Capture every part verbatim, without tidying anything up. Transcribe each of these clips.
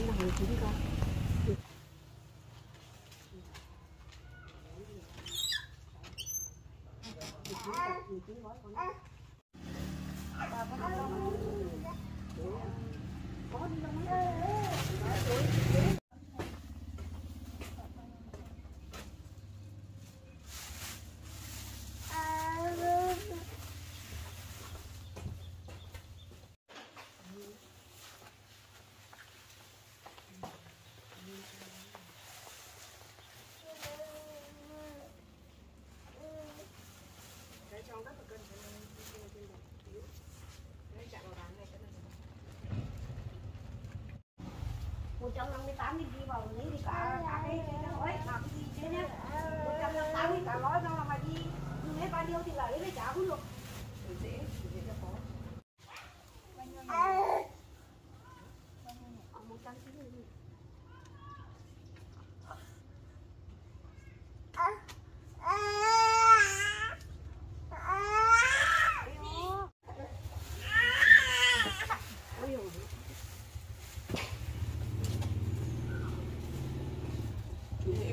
chín là hai chín con. Trong rất là cân cho nên trên là trên đầu đấy chạm vào bán này cái này một trăm năm mươi tám đi vào lấy thì cả cả cái nói làm cái gì thế nhé, một trăm năm mươi tám thì cả nói xong là mà đi lấy bao nhiêu thì là lấy cái trả cũng được, dễ dễ là khó. Một trăm chín mươi Này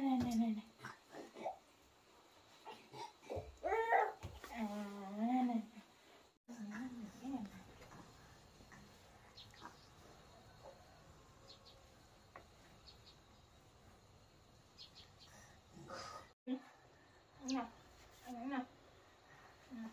này này này này. À, này, này. Nào, nào, nào.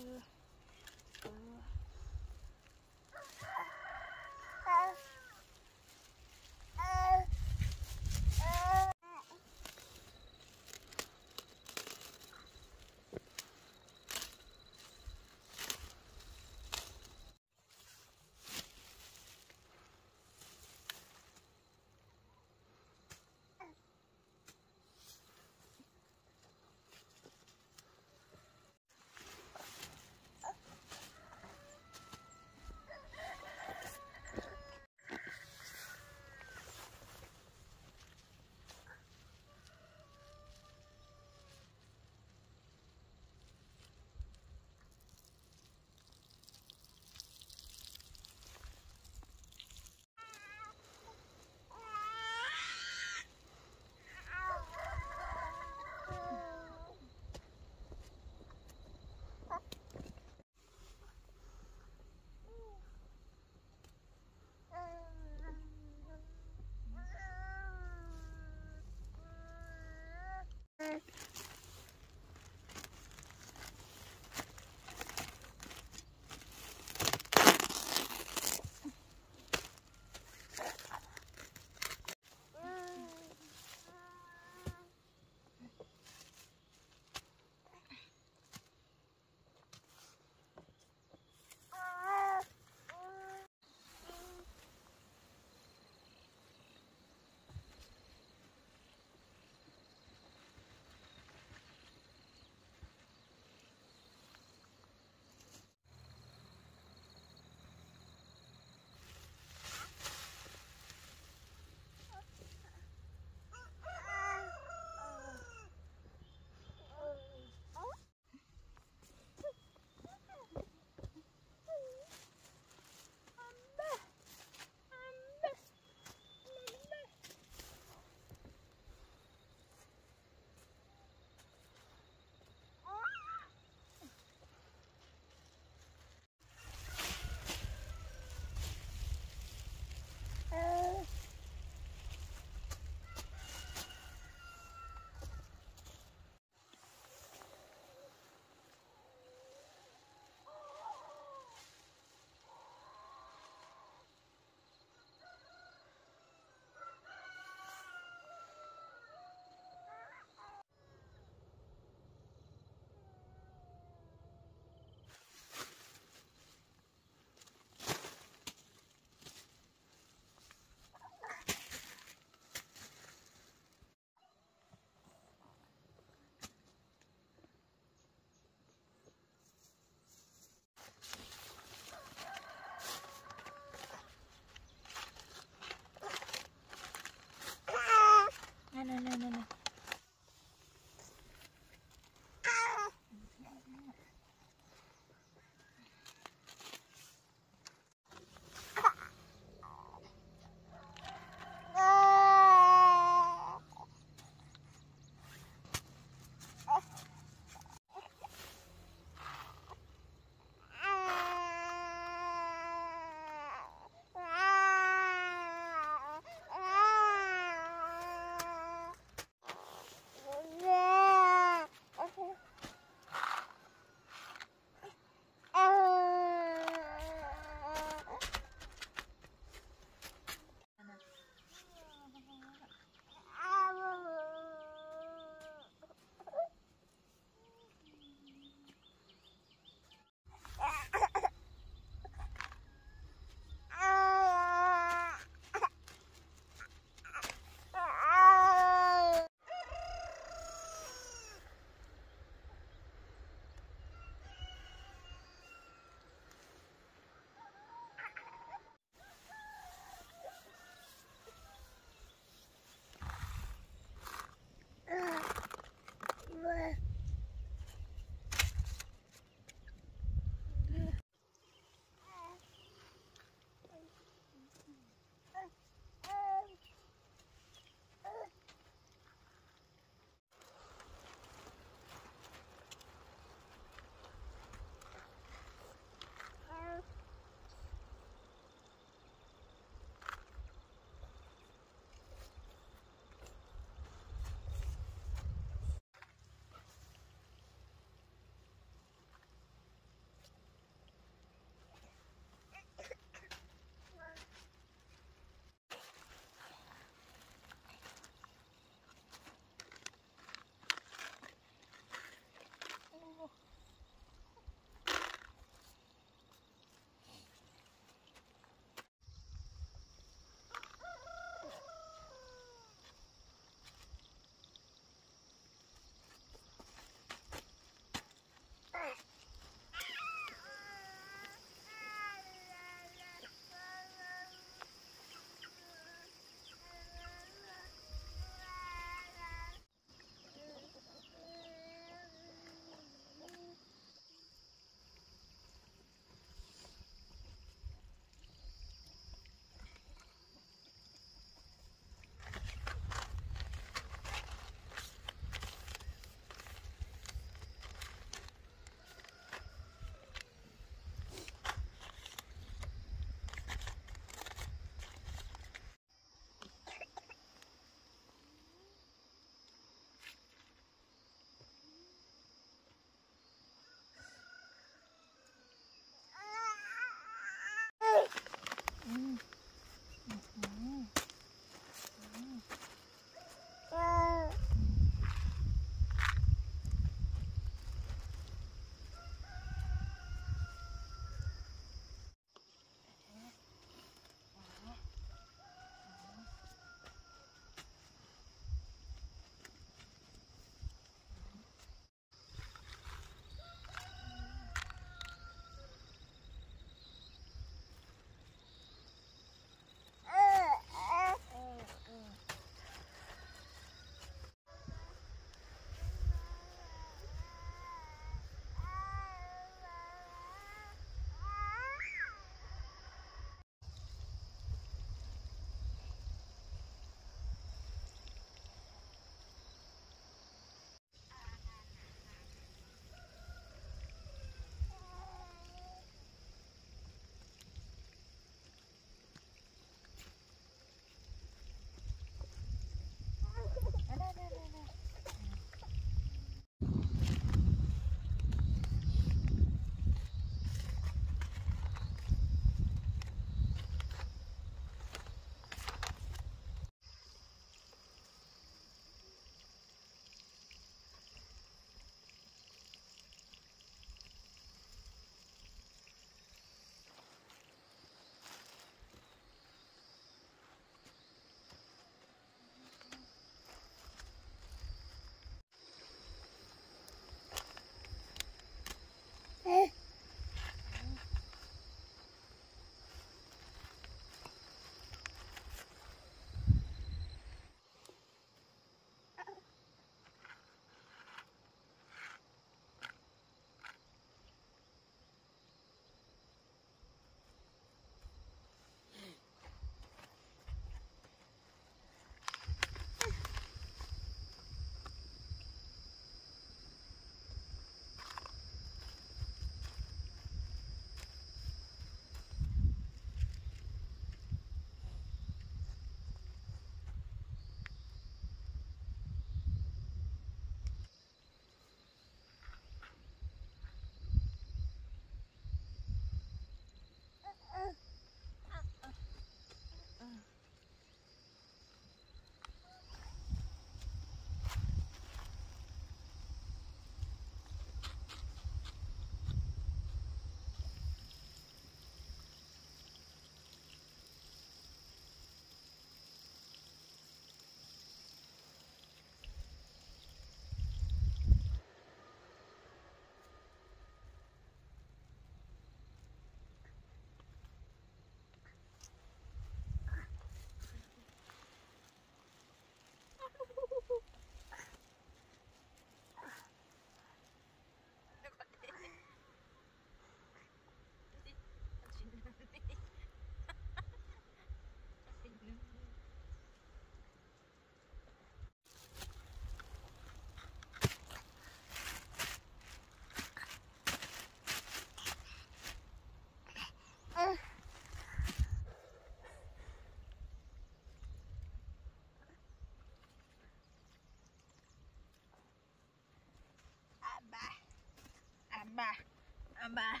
Amba, amba,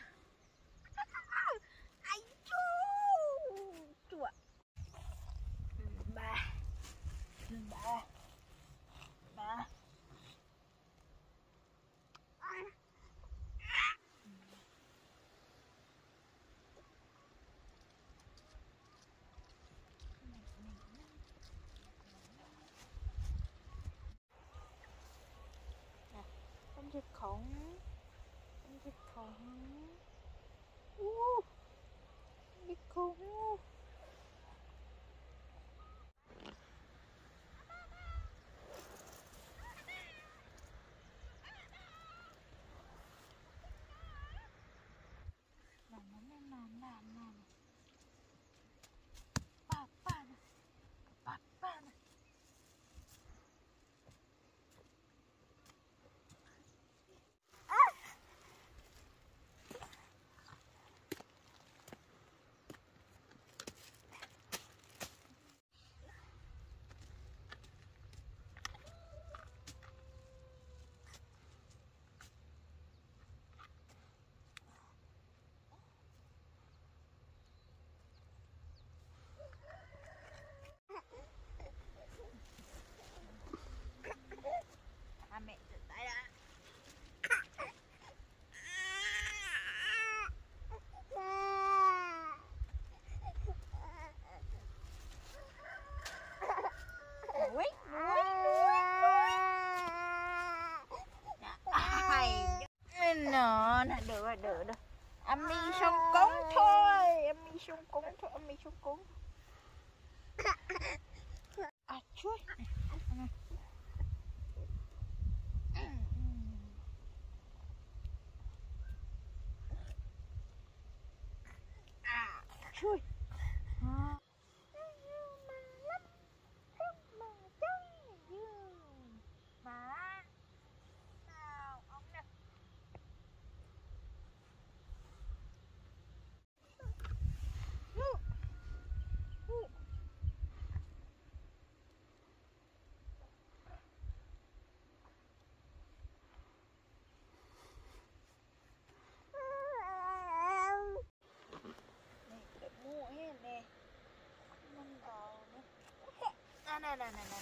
ai chua, chua, amba, amba, amba, không chịu khổ. Big cow, ooh, big cow. ông đi xuống cuốn. À chúa. À chúa. À. Nè nè nè nè.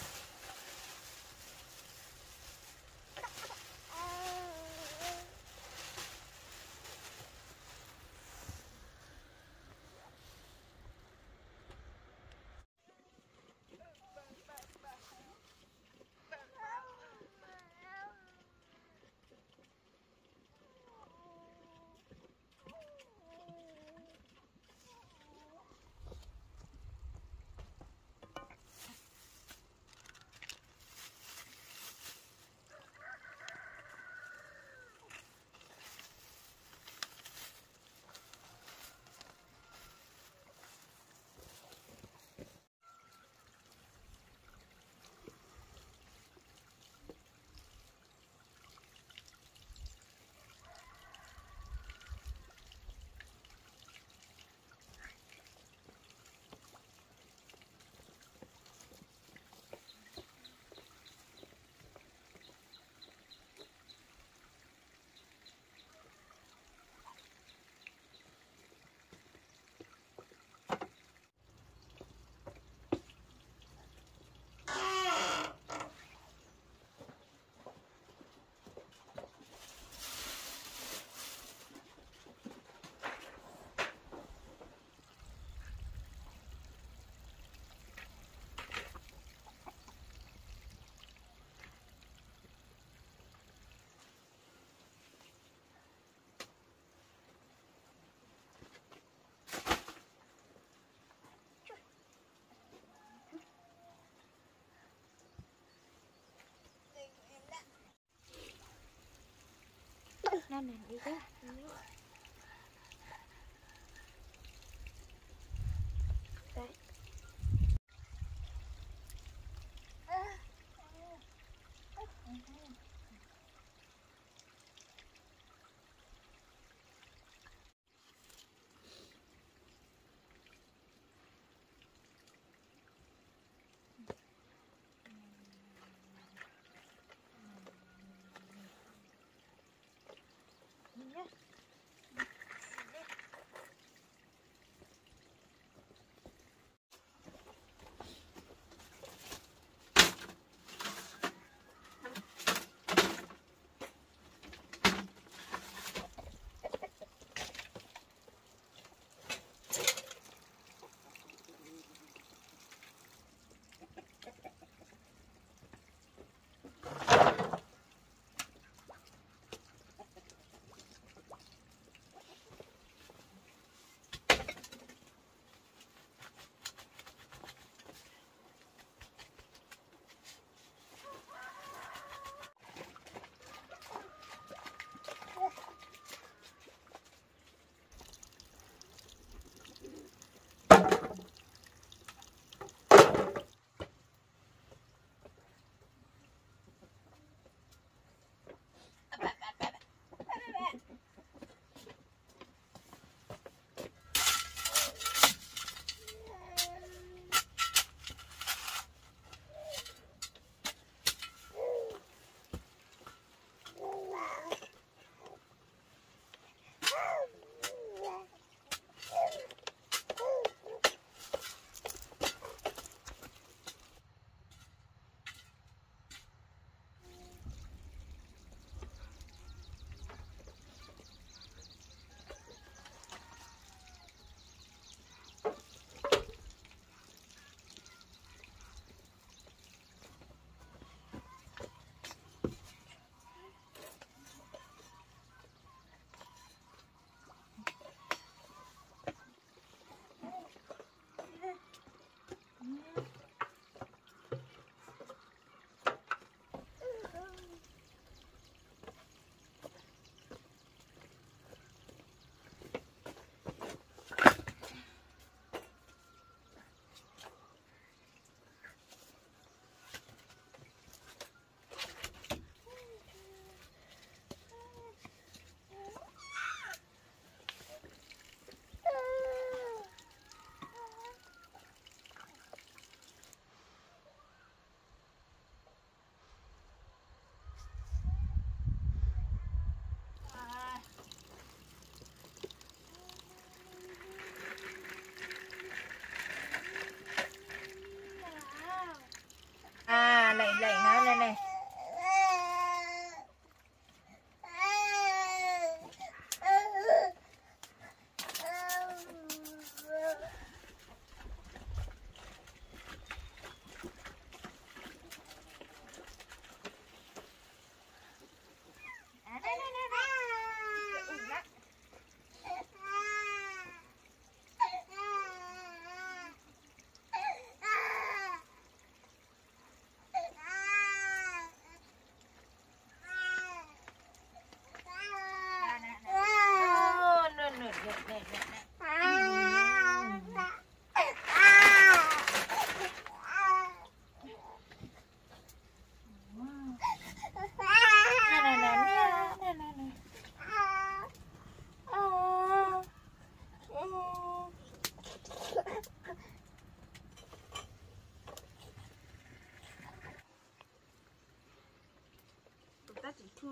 Nam mình đi chứ. Đấy. Hãy subscribe cho kênh Ghiền Mì Gõ để không bỏ lỡ những video hấp dẫn.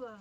chưa?